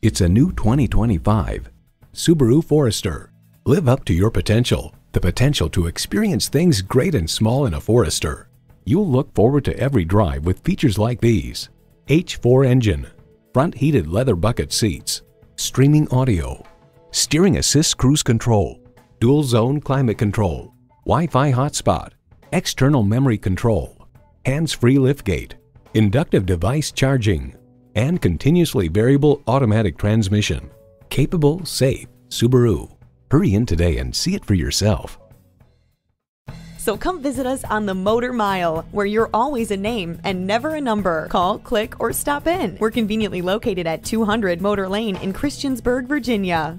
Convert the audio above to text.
It's a new 2025 Subaru Forester. Live up to your potential, the potential to experience things great and small in a Forester. You'll look forward to every drive with features like these: H4 engine, front heated leather bucket seats, streaming audio, steering assist cruise control, dual zone climate control, Wi-Fi hotspot, external memory control, hands-free liftgate, inductive device charging, and continuously variable automatic transmission. Capable, safe Subaru. Hurry in today and see it for yourself. So come visit us on the Motor Mile, where you're always a name and never a number. Call, click, or stop in. We're conveniently located at 200 Motor Lane in Christiansburg, Virginia.